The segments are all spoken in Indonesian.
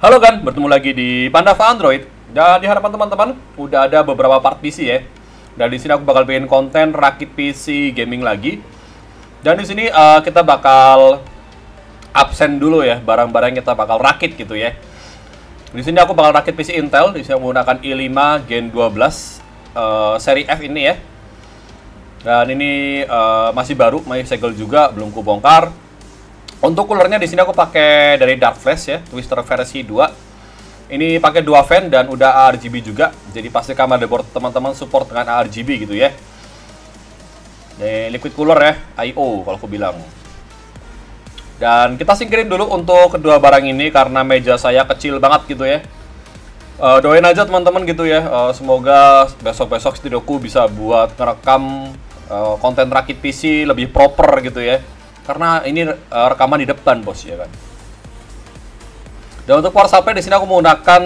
Halo kan, bertemu lagi di Pandava Android. Dan di hadapan teman-teman, udah ada beberapa part PC ya. Dan di sini aku bakal bikin konten rakit PC gaming lagi. Dan di sini kita bakal absen dulu ya, barang-barang kita bakal rakit gitu ya. Di sini aku bakal rakit PC Intel, di sini menggunakan i5 Gen 12 seri F ini ya. Dan ini masih baru, masih segel juga, belum kubongkar. Untuk coolernya di sini aku pakai dari Dark Flash ya, Twister versi 2. Ini pakai dua fan dan udah RGB juga. Jadi pasti motherboard teman-teman support dengan RGB gitu ya. Ini liquid cooler ya, I.O. kalau aku bilang. Dan kita singkirin dulu untuk kedua barang ini karena meja saya kecil banget gitu ya. Doain aja teman-teman gitu ya. Semoga besok-besok studioku bisa buat ngerekam konten rakit PC lebih proper gitu ya. Karena ini rekaman di depan bos ya kan. Dan untuk power supply di sini aku menggunakan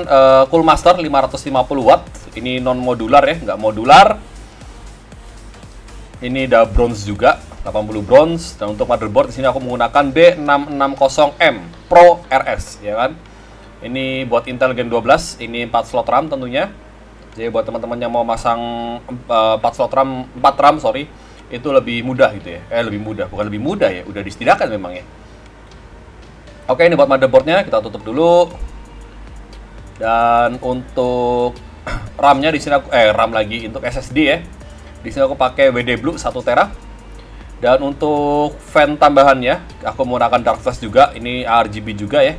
Cool Master 550 watt. Ini non modular ya, nggak modular. Ini udah bronze juga, 80 bronze. Dan untuk motherboard di sini aku menggunakan B660M Pro RS ya kan. Ini buat Intel Gen 12. Ini 4 slot RAM tentunya. Jadi buat teman-teman yang mau masang 4 RAM sorry, itu lebih mudah gitu ya, bukan lebih mudah ya, udah disediakan memang ya. Oke, ini buat motherboardnya kita tutup dulu. Dan untuk RAM-nya di sini aku untuk SSD ya, di sini aku pakai WD Blue 1 tera. Dan untuk fan tambahannya aku menggunakan Dark Flash juga, ini RGB juga ya.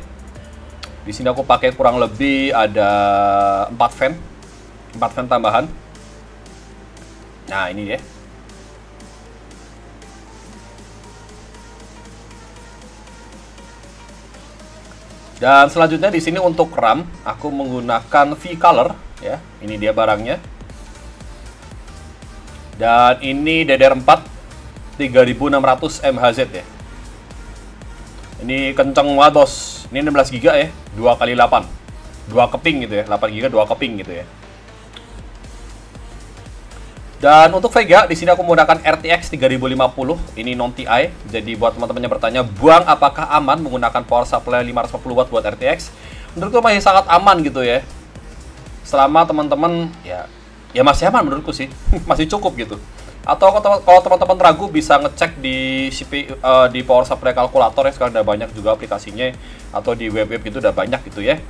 Di sini aku pakai kurang lebih ada 4 fan tambahan. Nah ini ya. Dan selanjutnya di sini untuk RAM aku menggunakan V color ya. Ini dia barangnya. Dan ini DDR4 3600 MHz ya. Ini kenceng banget bos. Ini 16 GB ya, 2x8. 2 keping gitu ya, 8 GB 2 keping gitu ya. Dan untuk Vega di sini aku menggunakan RTX 3050, ini non TI. Jadi buat teman-teman yang bertanya, "Buang, apakah aman menggunakan power supply 510 watt buat RTX?" Menurutku masih sangat aman gitu ya. Selama teman-teman ya masih aman menurutku sih. Masih cukup gitu. Atau kalau teman-teman ragu bisa ngecek di power supply kalkulator ya, sekarang udah banyak juga aplikasinya, atau di web-web itu udah banyak gitu ya.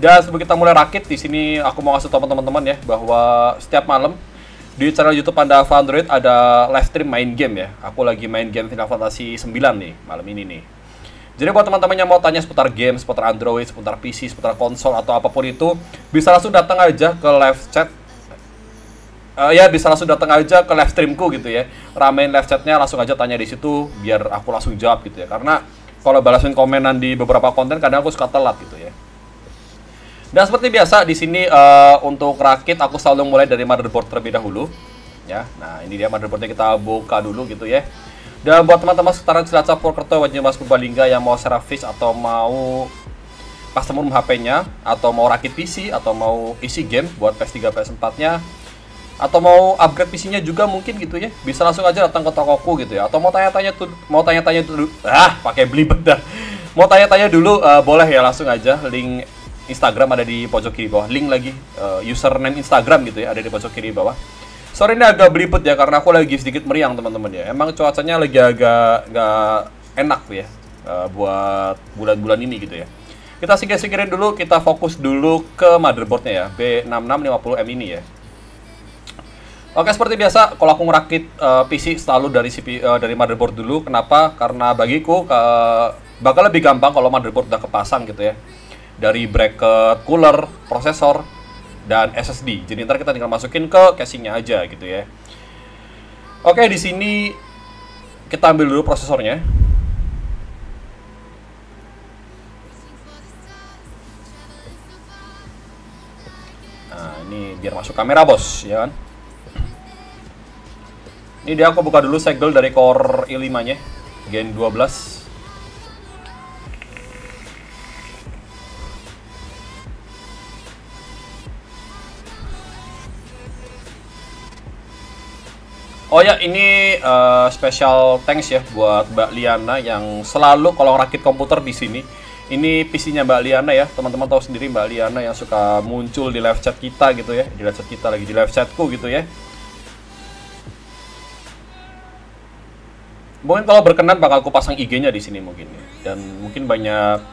Dan sebelum kita mulai rakit, di sini aku mau ngasih tahu teman-teman ya bahwa setiap malam di channel YouTube Pandava Android ada live stream main game ya. Aku lagi main game Final Fantasy IX nih, malam ini nih. Jadi buat teman-teman yang mau tanya seputar game, seputar Android, seputar PC, seputar konsol, atau apapun itu, bisa langsung datang aja ke live chat. Bisa langsung datang aja ke live streamku gitu ya. Ramein live chatnya, langsung aja tanya di situ, biar aku langsung jawab gitu ya. Karena kalau balasin komenan di beberapa konten, kadang aku suka telat gitu ya. Dan seperti biasa di sini untuk rakit aku selalu mulai dari motherboard terlebih dahulu ya. Nah, ini dia motherboardnya, kita buka dulu gitu ya. Dan buat teman-teman sekarang Cilacap, Purwokerto, Banyumas, Purbalingga yang mau service atau mau custom HP-nya, atau mau rakit PC, atau mau isi game buat PS3, PS4-nya, atau mau upgrade PC-nya juga mungkin gitu ya, bisa langsung aja datang ke tokoku gitu ya. Atau mau tanya-tanya dulu, boleh ya, langsung aja link Instagram ada di pojok kiri bawah, link lagi username Instagram gitu ya, ada di pojok kiri bawah. Sorry ini agak belipet ya, karena aku lagi sedikit meriang teman-teman ya. Emang cuacanya lagi agak nggak enak ya buat bulan-bulan ini gitu ya. Kita singkirin dulu, kita fokus dulu ke motherboardnya ya, B6650M ini ya. Oke, seperti biasa kalau aku ngerakit PC selalu dari motherboard dulu. Kenapa? Karena bagiku bakal lebih gampang kalau motherboard udah kepasang gitu ya. Dari bracket, cooler, prosesor, dan SSD. Jadi ntar kita tinggal masukin ke casingnya aja gitu ya. Oke, di sini kita ambil dulu prosesornya. Nah, ini biar masuk kamera bos, ya kan? Ini dia aku buka dulu segel dari core i5-nya, Gen 12. Oh ya, ini special thanks ya buat Mbak Liana yang selalu kalau rakit komputer di sini Ini PC-nya Mbak Liana ya, teman-teman tahu sendiri Mbak Liana yang suka muncul di live chat kita gitu ya, di live chat kita lagi, di live chatku gitu ya. Mungkin kalau berkenan bakal aku pasang IG-nya di sini mungkin ya. Dan mungkin banyak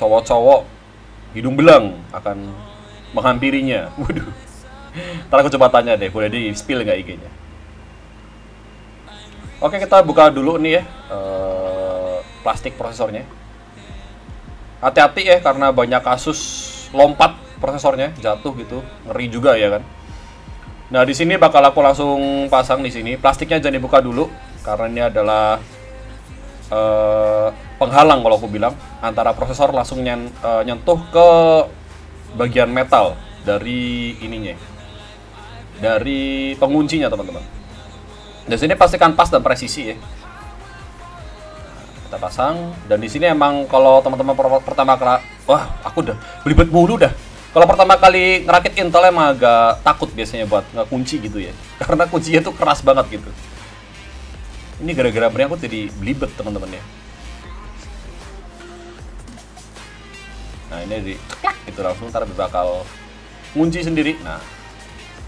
cowok-cowok hidung belang akan menghampirinya. Waduh. Ntar aku coba tanya deh, boleh di spill nggak IG-nya? Oke, kita buka dulu nih ya plastik prosesornya. Hati-hati ya, karena banyak kasus lompat prosesornya, jatuh gitu, ngeri juga ya kan. Nah di sini bakal aku langsung pasang di sini. Plastiknya jangan dibuka dulu, karena ini adalah penghalang kalau aku bilang. Antara prosesor langsung nyentuh ke bagian metal dari ininya, dari penguncinya teman-teman. Di sini pastikan pas dan presisi ya. Kita pasang, dan di sini emang kalau teman-teman pertama kali, wah aku udah belibet mulu dah. Kalau pertama kali ngerakit Intel emang agak takut biasanya buat ngekunci gitu ya, karena kuncinya tuh keras banget gitu. Ini gara-gara berarti aku jadi belibet teman-teman ya. Nah ini di itu langsung ntar bakal ngunci sendiri. Nah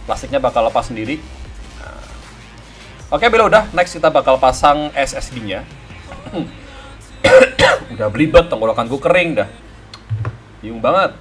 plastiknya bakal lepas sendiri. Nah. Oke bila udah, next kita bakal pasang SSD-nya. Udah belibet, tenggorokan gue kering dah, bingung banget.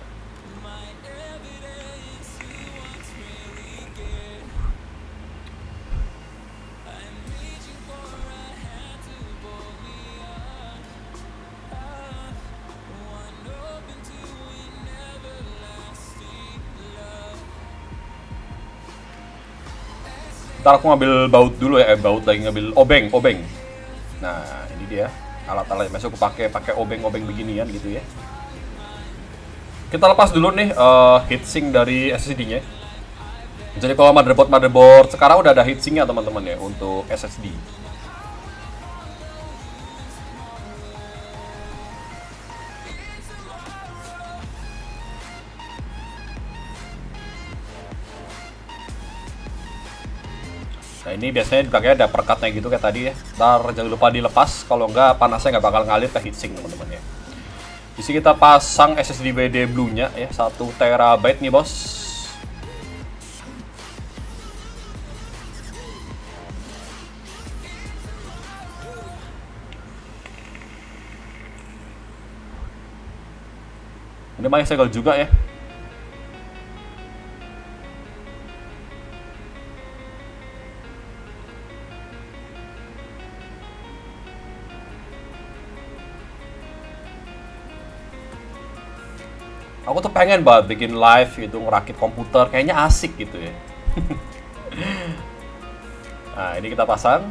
Ntar aku ngambil baut dulu ya, baut lagi, ngambil obeng. Nah ini dia alat-alat besok aku pakai obeng-obeng beginian gitu ya. Kita lepas dulu nih heatsink dari SSD-nya. Jadi kalau motherboard sekarang udah ada heatsinknya teman-teman ya untuk SSD. Nah ini biasanya dipakai ada perkatnya gitu kayak tadi ya. Ntar jangan lupa dilepas, kalau enggak panasnya nggak bakal ngalir ke heatsink teman-teman ya. Di sini kita pasang SSD WD Blue nya ya, 1TB nih bos. Ini main segel juga ya. Aku tuh pengen banget bikin live gitu, ngerakit komputer, kayaknya asik gitu ya. Nah, ini kita pasang.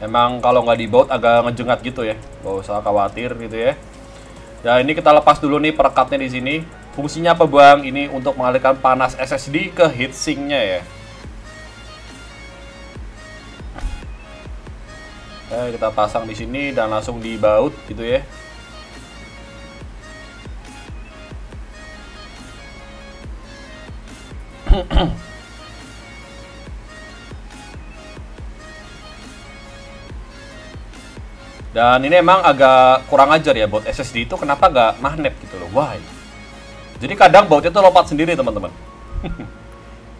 Emang kalau nggak dibaut agak ngejengat gitu ya, nggak usah khawatir gitu ya. Nah, ini kita lepas dulu nih perekatnya di sini. Fungsinya apa bang? Ini untuk mengalirkan panas SSD ke heatsink-nya ya. Kita pasang di sini dan langsung dibaut gitu ya. Dan ini emang agak kurang ajar ya, baut SSD itu kenapa nggak magnet gitu loh, why? Jadi kadang bautnya tuh lompat sendiri teman-teman.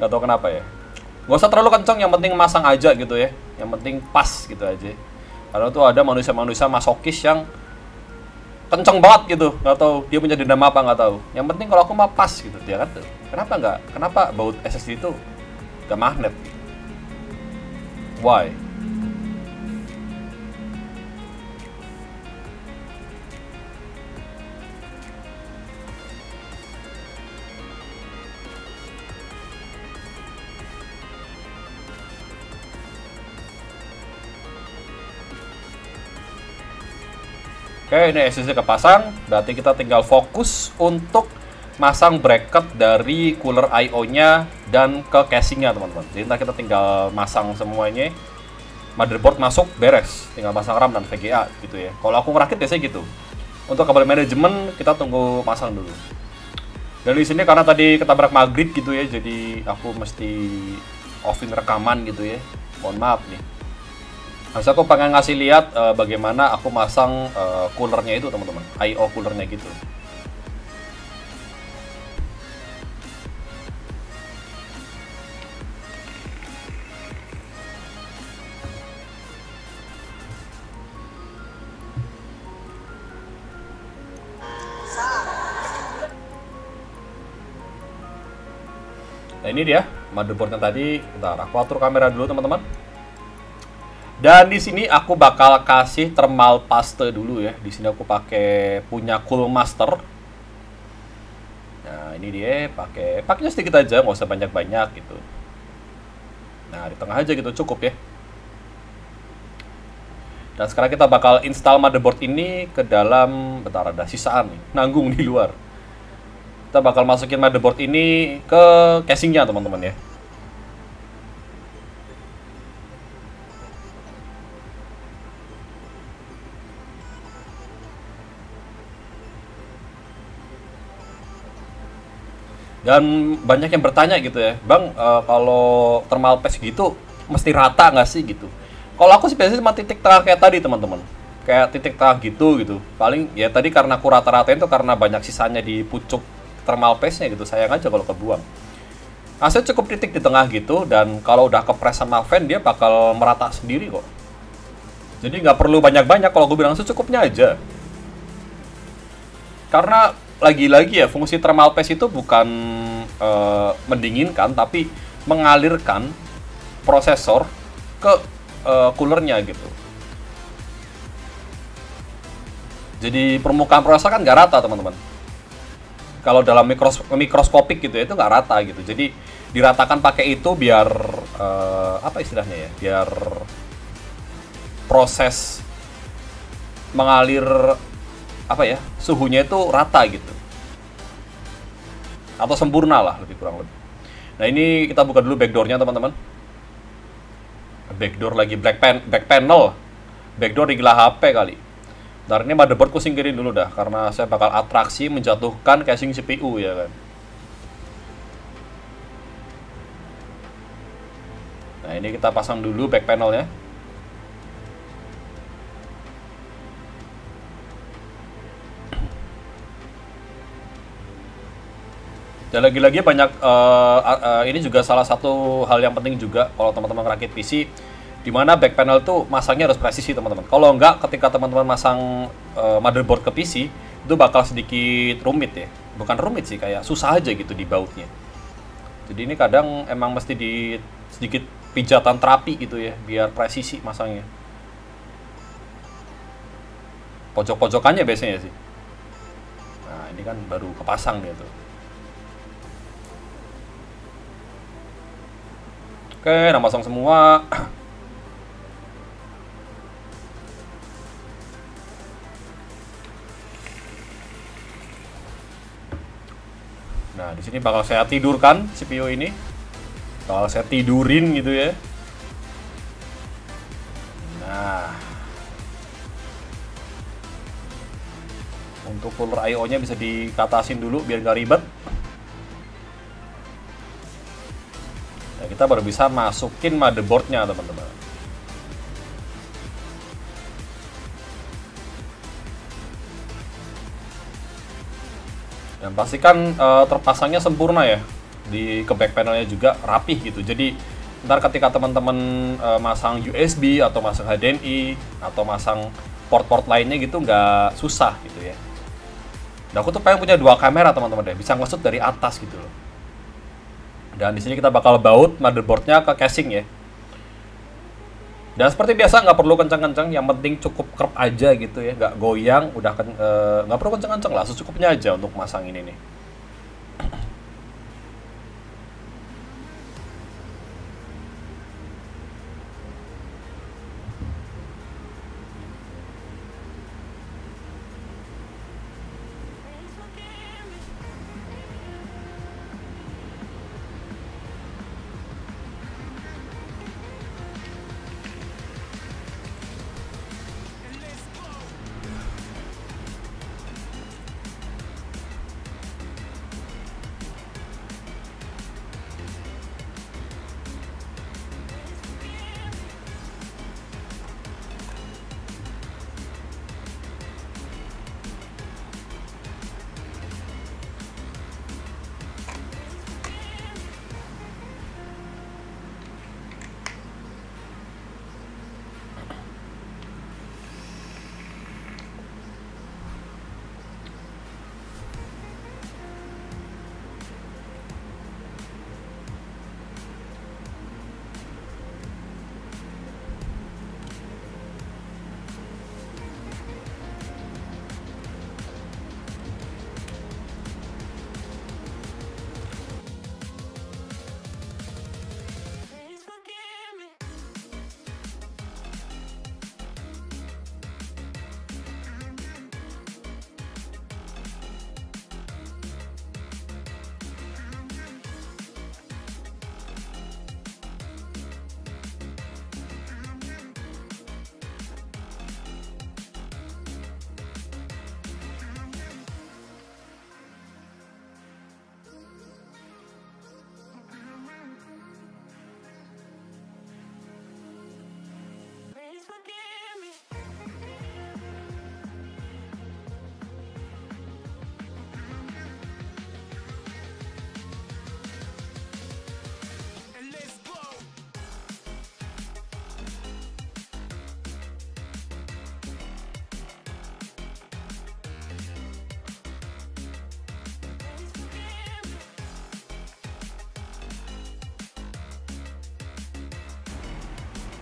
Nggak tahu kenapa ya. Nggak usah terlalu kenceng, yang penting masang aja gitu ya, yang penting pas gitu aja. Karena tuh ada manusia-manusia masokis yang kenceng banget gitu, nggak tahu dia punya dendam apa, nggak tahu. Yang penting kalau aku mah pas gitu, dia kan kenapa baut SSD itu nggak magnet? Why? Oke, ini SSD kepasang, berarti kita tinggal fokus untuk masang bracket dari cooler I/O-nya dan ke casingnya teman-teman. Jadi nanti kita tinggal masang semuanya, motherboard masuk, beres. Tinggal masang RAM dan VGA gitu ya. Kalau aku ngerakit biasanya gitu. Untuk kabel manajemen kita tunggu pasang dulu. Dari sini karena tadi ketabrak maghrib gitu ya, jadi aku mesti offing rekaman gitu ya. Mohon maaf nih. Nah, aku pengen ngasih lihat bagaimana aku masang coolernya itu, teman-teman. I/O coolernya gitu. Nah, ini dia motherboardnya tadi. Bentar, aku atur kamera dulu, teman-teman. Dan di sini aku bakal kasih thermal paste dulu ya. Di sini aku pakai punya Cool Master. Nah, ini dia, pakainya sedikit aja, nggak usah banyak-banyak gitu. Nah, di tengah aja gitu cukup ya. Dan sekarang kita bakal install motherboard ini ke dalam, bentar ada sisaan nih, nanggung di luar. Kita bakal masukin motherboard ini ke casingnya, teman-teman ya. Dan banyak yang bertanya gitu ya, Bang, kalau thermal paste gitu mesti rata nggak sih gitu? Kalau aku sih biasanya cuma titik tengah kayak tadi, teman-teman. Kayak titik tengah gitu. Paling ya tadi karena aku rata-ratain tuh karena banyak sisanya di pucuk thermal paste-nya gitu. Sayang aja kalau kebuang. Nah, saya cukup titik di tengah gitu, dan kalau udah kepres sama fan dia bakal merata sendiri kok. Jadi nggak perlu banyak-banyak kalau gue bilang, secukupnya aja. Karena lagi-lagi ya, fungsi thermal paste itu bukan mendinginkan, tapi mengalirkan prosesor ke coolernya gitu. Jadi permukaan prosesor kan nggak rata, teman-teman. Kalau dalam mikroskopik gitu ya, itu nggak rata gitu. Jadi diratakan pakai itu biar apa istilahnya ya, biar proses mengalir apa ya, suhunya itu rata gitu atau sempurna lah, lebih kurang lebih. Nah, ini kita buka dulu backdoornya, teman-teman. Backdoor lagi, back panel backdoor di gila HP kali. Bentar, ini motherboardku singkirin dulu dah karena saya bakal atraksi menjatuhkan casing CPU ya kan. Nah, ini kita pasang dulu back panelnya. Dan lagi-lagi banyak, ini juga salah satu hal yang penting juga kalau teman-teman rakit PC, dimana back panel tuh masangnya harus presisi, teman-teman. Kalau enggak, ketika teman-teman masang motherboard ke PC, itu bakal sedikit rumit ya. Bukan rumit sih, kayak susah aja gitu dibautnya. Jadi ini kadang emang mesti di sedikit pijatan terapi gitu ya, biar presisi masangnya. Pojok-pojokannya biasanya sih. Nah, ini kan baru kepasang dia tuh. Oke, nah pasang semua. Nah, di sini bakal saya tidurkan CPU ini. Bakal saya tidurin gitu ya. Nah. Untuk cooler I/O-nya bisa dikatasin dulu biar nggak ribet. Kita baru bisa masukin motherboardnya, teman-teman. Dan pastikan terpasangnya sempurna ya, di ke back panelnya juga rapih gitu. Jadi ntar ketika teman-teman masang USB atau masang HDMI atau masang port-port lainnya gitu nggak susah gitu ya. Nah, aku tuh pengen punya dua kamera, teman-teman deh, bisa ngesut dari atas gitu loh. Dan di sini kita bakal baut motherboardnya ke casing ya. Dan seperti biasa nggak perlu kencang-kencang, yang penting cukup kerap aja gitu ya, nggak goyang, udah nggak perlu kencang-kencang lah, secukupnya aja untuk masang ini nih.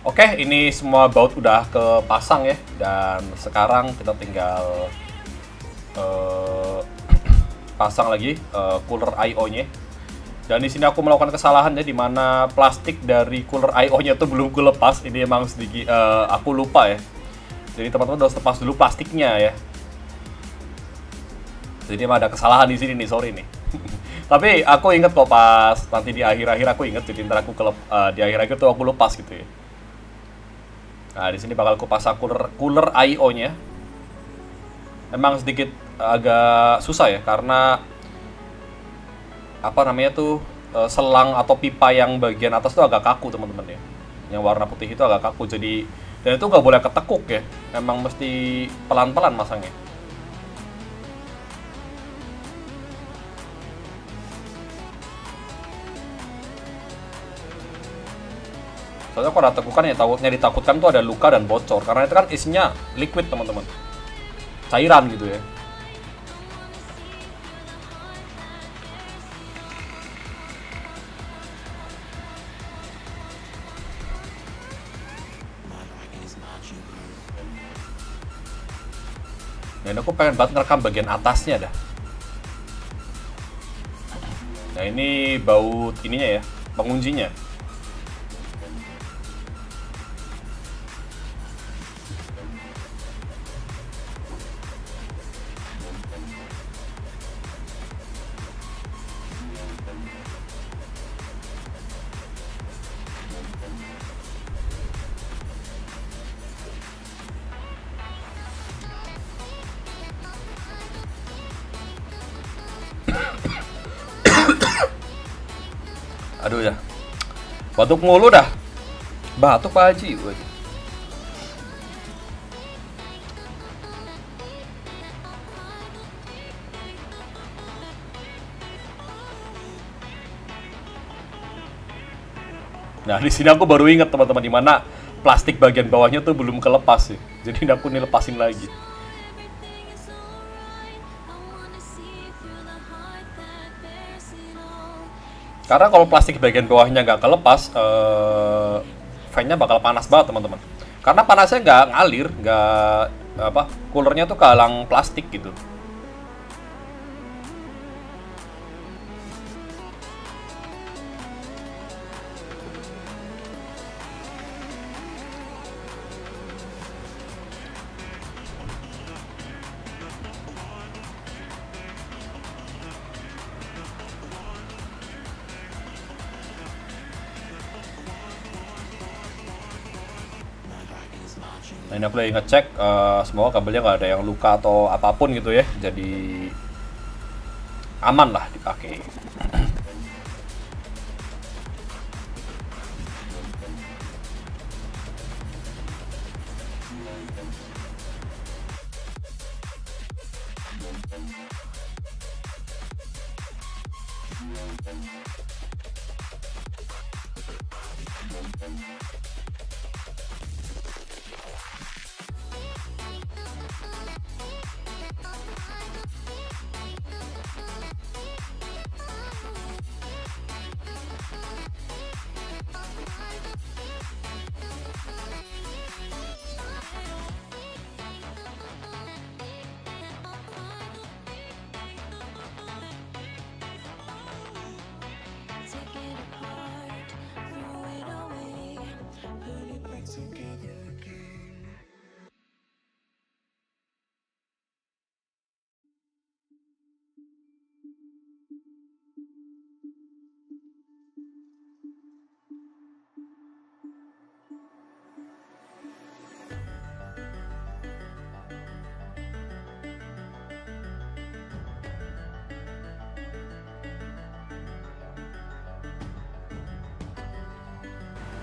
Oke, ini semua baut udah kepasang ya, dan sekarang kita tinggal pasang lagi cooler I/O-nya. Dan di sini aku melakukan kesalahan ya, dimana plastik dari cooler I/O-nya tuh belum gue lepas. Ini emang sedikit aku lupa ya. Jadi teman-teman harus lepas dulu plastiknya ya. Jadi emang ada kesalahan di sini nih, sorry nih. Tapi aku inget kok pas nanti di akhir-akhir aku inget, jadi ntar aku di akhir-akhir tuh aku lepas gitu ya. Nah, di sini bakal aku pasang cooler I/O-nya. Emang sedikit agak susah ya, karena apa namanya tuh selang atau pipa yang bagian atas tuh agak kaku teman-teman ya. Yang warna putih itu agak kaku, jadi dan itu nggak boleh ketekuk ya. Emang mesti pelan-pelan masangnya. Soalnya kalau ada tekukan ya ditakutkan tuh ada luka dan bocor, karena itu kan isinya liquid teman-teman, cairan gitu ya. Dan aku pengen banget ngerekam bagian atasnya dah. Nah ini baut ininya ya, penguncinya. Aduh ya, batuk mulu dah, batuk Pak Haji. Nah di sini aku baru ingat teman-teman, di mana plastik bagian bawahnya tuh belum kelepas sih, jadi aku nih lepasin lagi. Karena kalau plastik bagian bawahnya nggak kelepas, fan-nya bakal panas banget teman-teman. Karena panasnya nggak ngalir, nggak apa, coolernya tuh kehalang plastik gitu. Nah, ini aku lagi ngecek, semoga kabelnya nggak ada yang luka atau apapun gitu ya, jadi aman lah dipakai.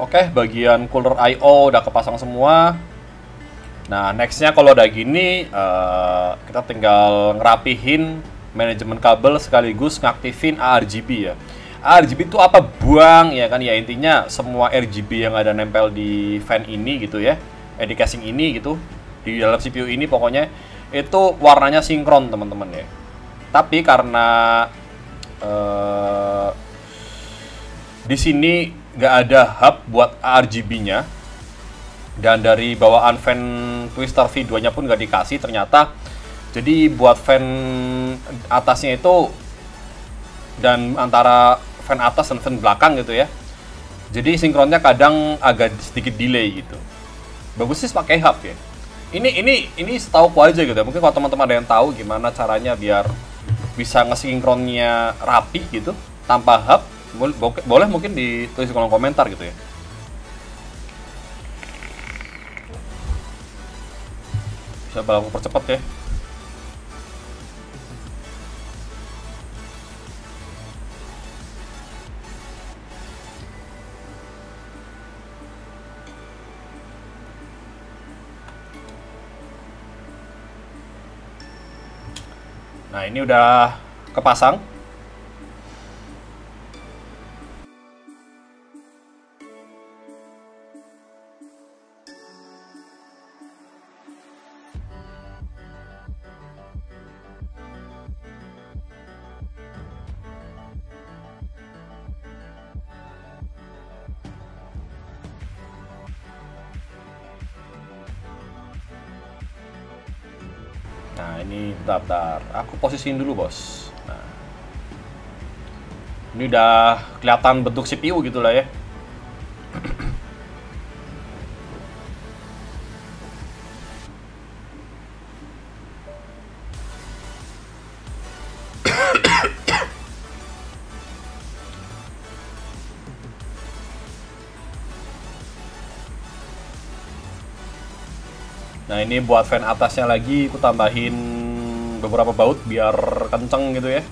Oke, bagian cooler I/O udah kepasang semua. Nah, nextnya kalau udah gini, kita tinggal ngerapihin manajemen kabel sekaligus ngaktifin ARGB ya. RGB itu apa buang ya kan, ya intinya semua RGB yang ada nempel di fan ini gitu ya, di casing ini gitu, di dalam CPU ini pokoknya itu warnanya sinkron teman-teman ya. Tapi karena di sini nggak ada hub buat RGB-nya dan dari bawaan fan Twister V2-nya pun nggak dikasih ternyata, jadi buat fan atasnya itu dan antara fan atas dan fan belakang gitu ya, jadi sinkronnya kadang agak sedikit delay gitu. Bagus sih pakai hub ya. Ini setauku aja gitu ya. Mungkin kalau teman-teman ada yang tahu gimana caranya biar bisa ngesinkronnya rapi gitu tanpa hub, boleh mungkin ditulis di kolom komentar gitu ya. Bisa aku percepat ya. Nah, ini udah kepasang. Nah, ini bentar, aku posisiin dulu bos. Nah, ini udah kelihatan bentuk CPU gitu lah ya. Nah, ini buat fan atasnya lagi aku tambahin beberapa baut biar kenceng gitu ya.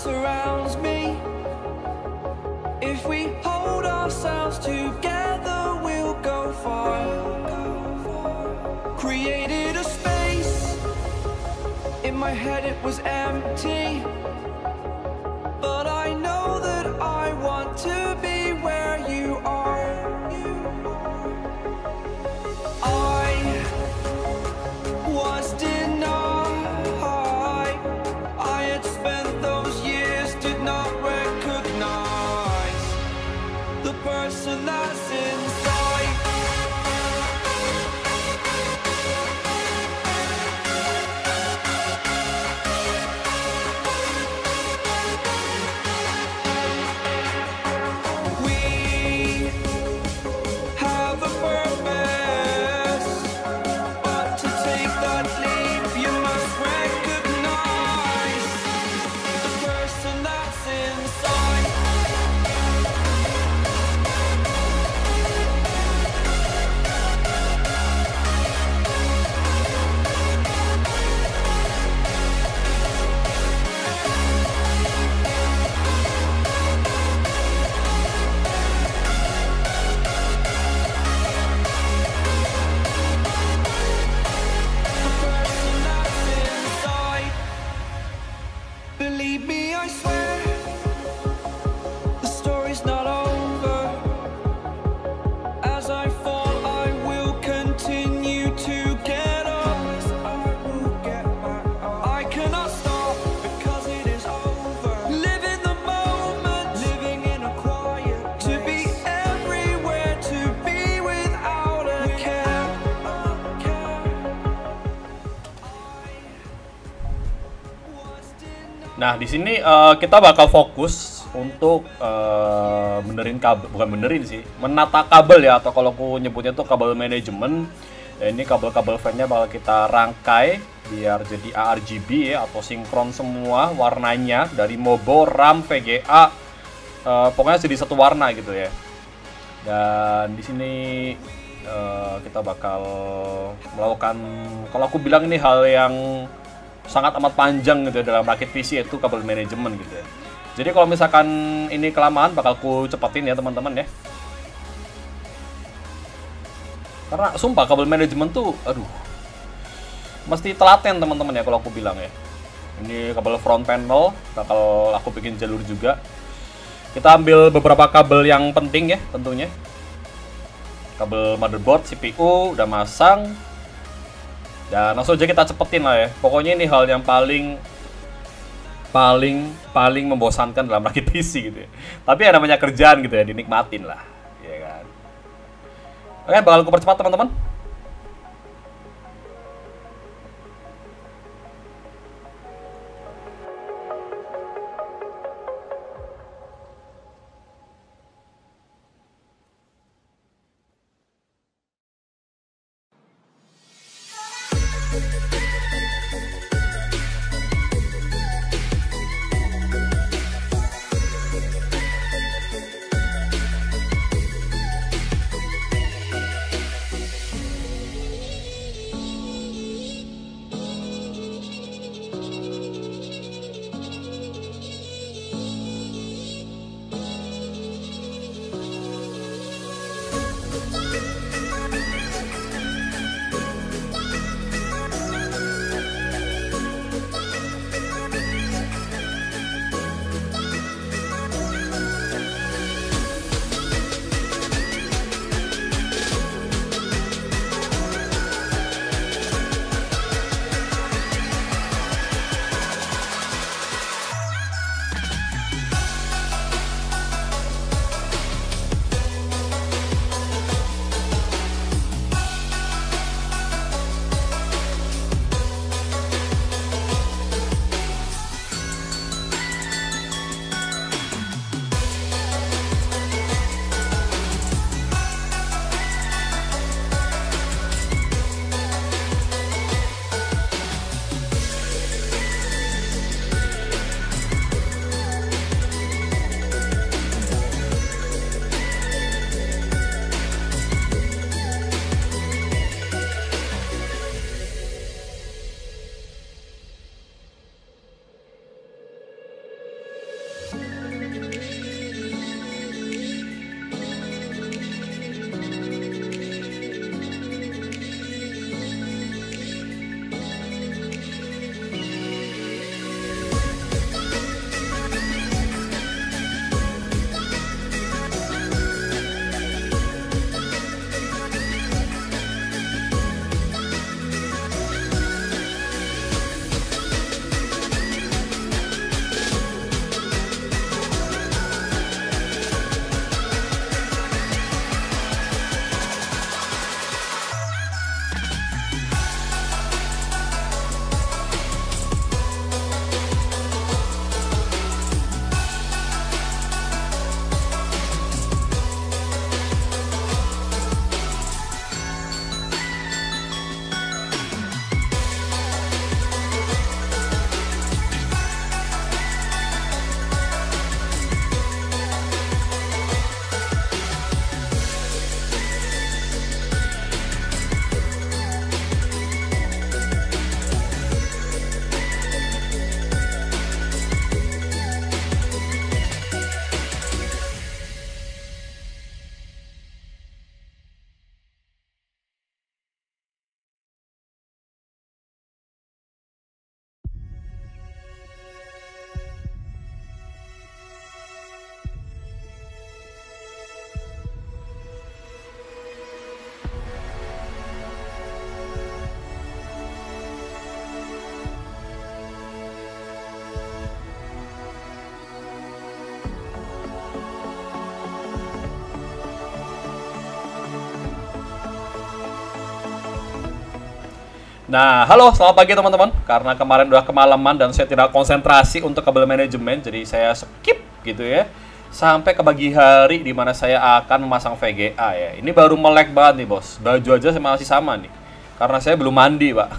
Surrounds me. If we hold ourselves together, we'll go far. Created a space. In my head it was empty, but I know that I want to be where you are. I was denied. Person that's inside. We have a purpose, but to take that leap you must recognize the person that's inside. Nah, di sini kita bakal fokus untuk benerin kabel, bukan benerin sih, menata kabel ya, atau kalau aku nyebutnya tuh kabel manajemen. Ya, ini kabel-kabel fan-nya bakal kita rangkai biar jadi ARGB ya, atau sinkron semua warnanya dari MOBO, RAM, VGA, pokoknya jadi satu warna gitu ya. Dan di sini kita bakal melakukan, kalau aku bilang ini hal yang sangat amat panjang gitu ya, dalam rakit PC itu kabel manajemen gitu ya. Jadi kalau misalkan ini kelamaan bakal ku cepetin ya teman-teman ya. Karena sumpah kabel manajemen tuh aduh, mesti telaten teman-teman ya kalau aku bilang ya. Ini kabel front panel bakal aku bikin jalur juga. Kita ambil beberapa kabel yang penting ya tentunya. Kabel motherboard, CPU udah masang. Dan langsung aja kita cepetin lah ya. Pokoknya ini hal yang paling membosankan dalam rakit PC gitu ya. Tapi ya namanya kerjaan gitu ya, dinikmatin lah, ya kan. Oke, bakal aku percepat teman-teman. Nah, halo, selamat pagi teman-teman. Karena kemarin udah kemalaman dan saya tidak konsentrasi untuk kabel manajemen, jadi saya skip gitu ya. Sampai ke pagi hari di mana saya akan memasang VGA ya. Ini baru melek banget nih, Bos. Baju aja saya masih sama nih. Karena saya belum mandi, Pak.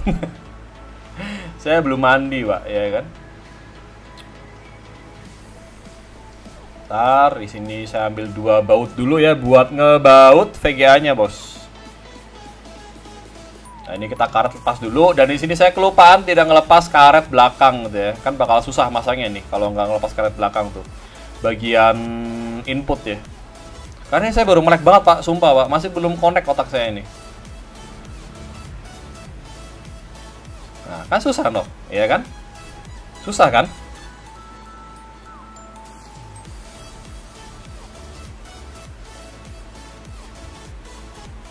Saya belum mandi, Pak, ya kan? Ntar di sini saya ambil 2 baut dulu ya buat ngebaut VGA-nya, Bos. Nah, ini kita karet lepas dulu, dan di sini saya kelupaan tidak ngelepas karet belakang gitu ya. Kan bakal susah masangnya nih kalau nggak ngelepas karet belakang tuh. Bagian input ya. Karena saya baru melek banget, Pak, sumpah, Pak. Masih belum connect otak saya ini. Nah, kan susah dong, ya kan? Susah kan?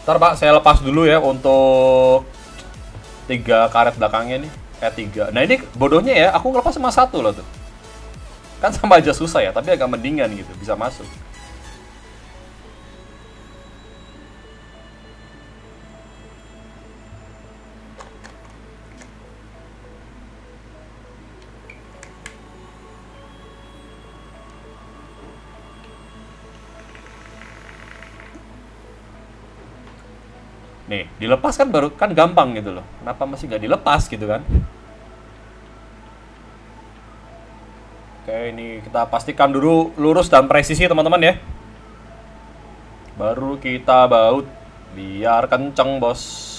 Ntar, Pak, saya lepas dulu ya untuk 3 karet belakangnya nih. 3. Nah, ini bodohnya ya, aku ngelepas sama 1 loh tuh. Kan sama aja susah ya, tapi agak mendingan gitu, bisa masuk. Nih, dilepas kan baru kan gampang gitu loh. Kenapa masih nggak dilepas gitu kan? Oke, ini kita pastikan dulu lurus dan presisi teman-teman ya. Baru kita baut biar kenceng, Bos.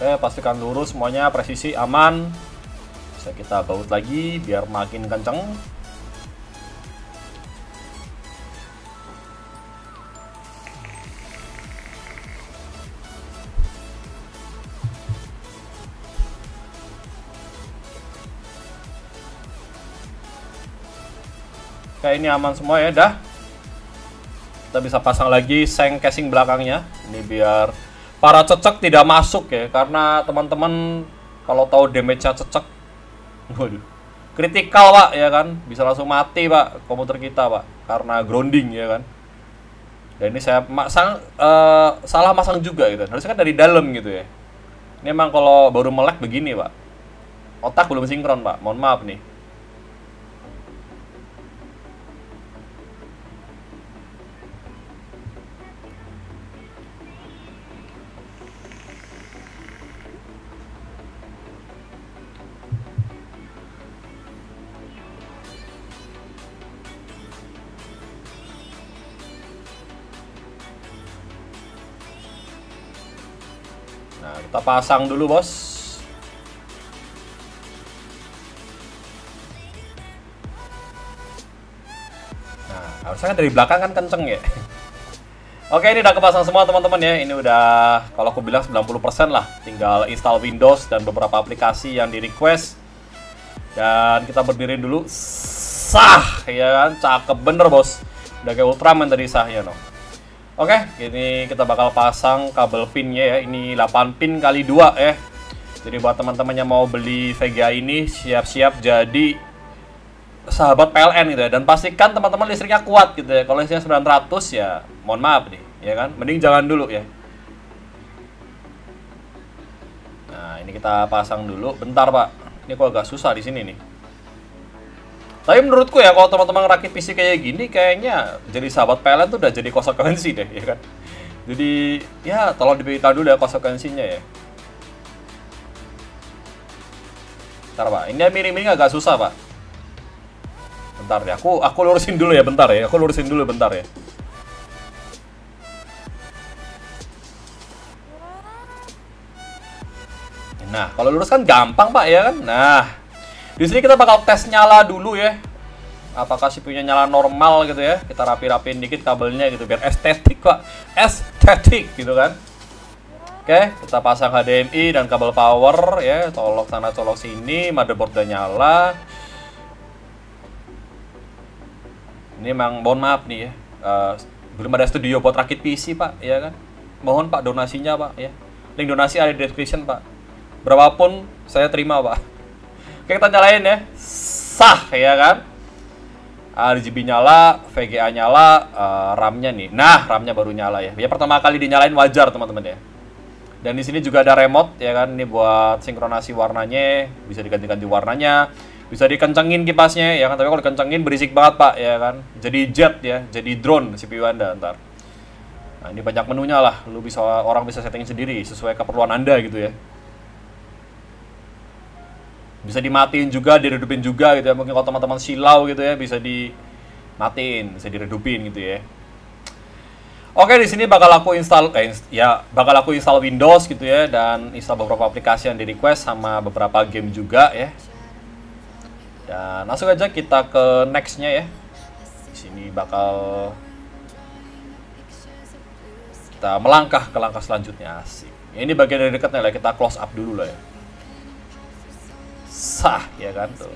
Oke, pastikan lurus semuanya, presisi, aman. Bisa kita baut lagi biar makin kenceng. Oke, ini aman semua ya, dah. Kita bisa pasang lagi seng casing belakangnya. Ini biar para cecek tidak masuk ya, karena teman-teman kalau tahu damage-nya cecek, waduh, kritikal, Pak, ya kan, bisa langsung mati, Pak, komputer kita, Pak, karena grounding ya kan. Dan ini saya masang salah masang juga gitu, harusnya kan dari dalam gitu ya. Ini emang kalau baru melek begini, Pak, otak belum sinkron, Pak, mohon maaf nih. Nah, kita pasang dulu, Bos. Nah, harusnya kan dari belakang kan kenceng ya. Oke, ini udah kepasang semua teman-teman ya. Ini udah, kalau aku bilang 90% lah. Tinggal install Windows dan beberapa aplikasi yang di request. Dan kita berdiri dulu. Sah, ya kan? Cakep bener, Bos. Udah kayak Ultraman tadi sahnya, no. Oke, ini kita bakal pasang kabel pinnya ya. Ini 8 pin kali 2 ya. Jadi buat teman-teman yang mau beli VGA ini, siap-siap jadi sahabat PLN gitu ya. Dan pastikan teman-teman listriknya kuat gitu ya. Kalau listriknya 900 ya mohon maaf nih, ya kan? Mending jangan dulu ya. Nah, ini kita pasang dulu. Bentar, Pak. Ini kok agak susah di sini nih. Tapi menurutku ya, kalau teman-teman rakit PC kayak gini, kayaknya jadi sahabat PLN tuh udah jadi konsekuensi deh, ya kan? Jadi, ya tolong dipikirkan dulu ya konsekuensinya ya. Bentar, Pak. Ini miring-miring agak susah, Pak. Bentar deh, aku lurusin dulu ya, bentar ya. Aku lurusin dulu bentar ya. Nah, kalau lurus kan gampang, Pak, ya kan? Nah, di sini kita bakal tes nyala dulu ya. Apakah CPU-nya nyala normal gitu ya. Kita rapi-rapiin dikit kabelnya gitu biar estetik, Pak. Estetik gitu kan. Oke, kita pasang HDMI dan kabel power ya. Colok sana, colok sini, motherboard udah nyala. Ini emang mohon maaf nih ya, belum ada studio buat rakit PC Pak, ya kan? Mohon Pak donasinya Pak, ya. Link donasi ada di description Pak. Berapapun saya terima Pak. Oke, kita nyalain ya, sah ya kan? RGB nyala, VGA nyala, RAM-nya nih. Nah, RAM-nya baru nyala ya. Ya pertama kali dinyalain wajar teman-teman ya. Dan di sini juga ada remote ya kan, ini buat sinkronasi warnanya, bisa diganti-ganti warnanya. Bisa dikencengin kipasnya ya kan, tapi kalau dikencengin berisik banget Pak ya kan. Jadi jet ya, jadi drone CPU Anda ntar. Nah, ini banyak menunya lah, lu bisa, orang bisa setting sendiri sesuai keperluan Anda gitu ya. Bisa dimatiin juga, diredupin juga gitu ya. Mungkin kalau teman-teman silau gitu ya, bisa dimatiin, bisa diredupin gitu ya. Oke, di sini bakal aku install bakal aku install Windows gitu ya, dan install beberapa aplikasi yang di request sama beberapa game juga ya. Dan langsung aja kita ke next-nya ya. Di sini bakal kita melangkah ke langkah selanjutnya. Asik. Ini bagian dari dekatnya lah, kita close up dulu lah ya. Sah ya kan tuh.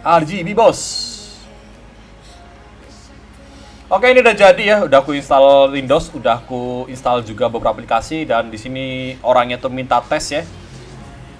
RGB bos. Oke, ini udah jadi ya, udah aku install Windows, udah aku install juga beberapa aplikasi, dan di sini orangnya tuh minta tes ya.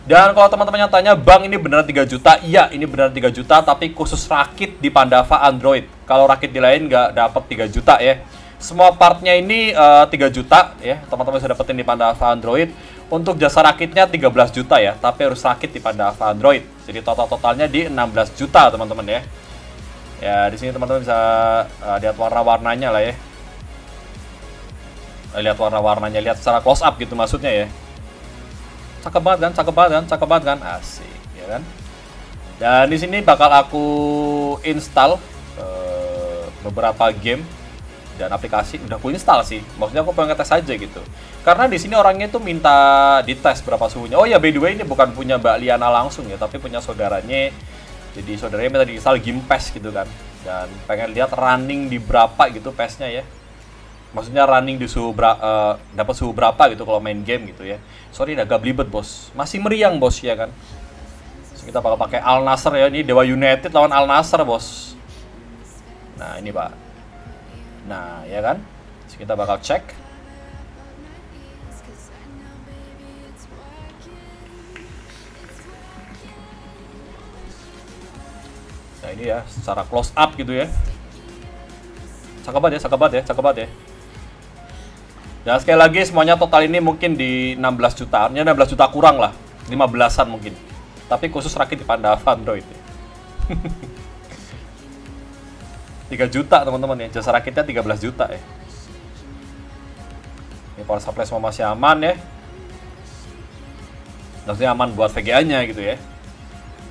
Dan kalau teman-teman yang tanya, Bang ini beneran 3 juta? Iya, ini beneran 3 juta, tapi khusus rakit di Pandava Android. Kalau rakit di lain nggak dapat 3 juta ya. Semua partnya ini 3 juta ya, teman-teman bisa dapetin di Pandava Android. Untuk jasa rakitnya 13 juta ya, tapi harus rakit di Pandava Android. Jadi total-totalnya di 16 juta teman-teman ya. Ya, di sini teman-teman bisa lihat warna-warnanya lah ya. Lihat warna-warnanya, lihat secara close up gitu maksudnya ya. Cakep banget kan, cakep banget kan, cakep banget kan, asik ya kan. Dan di sini bakal aku install beberapa game dan aplikasi. Udah aku install sih, maksudnya aku pengen ngetes aja gitu. Karena di sini orangnya tuh minta dites berapa suhunya. Oh ya, by the way ini bukan punya Mbak Liana langsung ya, tapi punya saudaranya. Jadi saudaranya minta diinstal game PES gitu kan. Dan pengen lihat running di berapa gitu PES-nya ya. Maksudnya running di suhu dapat suhu berapa gitu kalau main game gitu ya. Sorry agak belibet bos, masih meriang bos ya kan. Terus kita bakal pakai Al Nasr ya, ini Dewa United lawan Al Nasr bos. Nah ini Pak. Nah ya kan. Terus kita bakal cek. Nah ini ya, secara close up gitu ya. Cakep banget ya, cakep banget ya, cakep banget ya. Dan sekali lagi semuanya total ini mungkin di 16 jutaan, ya 16 juta kurang lah, 15-an mungkin. Tapi khusus rakit di Pandava Android. 3 juta teman-teman ya, jasa rakitnya 13 juta ya. Ini power supply semua masih aman ya. Maksudnya aman buat VGA-nya gitu ya.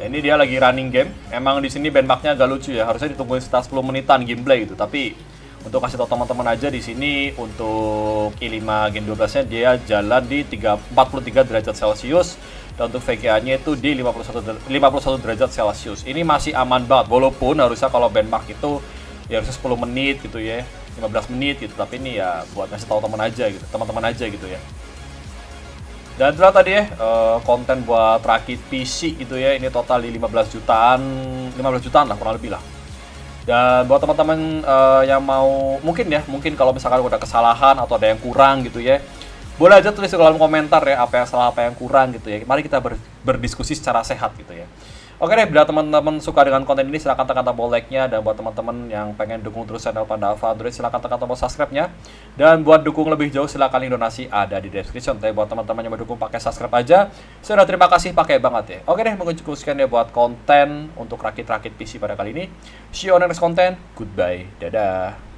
Nah, ini dia lagi running game. Emang di sini benchmarknya agak lucu ya, harusnya ditungguin sekitar 10 menitan gameplay gitu, tapi untuk kasih tau teman-teman aja, di sini untuk i5 Gen 12-nya dia jalan di 43 derajat Celcius, dan untuk VGA-nya itu di 51 derajat Celcius. Ini masih aman banget, walaupun harusnya kalau benchmark itu ya harusnya 10 menit gitu ya, 15 menit gitu, tapi ini ya buat ngasih tau teman-teman aja gitu ya. Dan itulah tadi ya, konten buat rakit PC gitu ya, ini total di 15 jutaan lah kurang lebih lah. Dan buat teman-teman yang mau, mungkin kalau misalkan udah kesalahan atau ada yang kurang gitu ya, boleh aja tulis di kolom komentar ya, apa yang salah, apa yang kurang gitu ya. Mari kita berdiskusi secara sehat gitu ya. Oke deh, bila teman-teman suka dengan konten ini, silahkan tekan tombol like-nya. Dan buat teman-teman yang pengen dukung terus channel Pandava Android, silahkan tekan tombol subscribe-nya. Dan buat dukung lebih jauh, silahkan link donasi ada di description. Tapi buat teman-teman yang mau dukung pakai subscribe aja, saya udah terima kasih pakai banget ya. Oke deh, mungkin cukup sekian deh buat konten untuk rakit-rakit PC pada kali ini. See you on next konten. Goodbye. Dadah.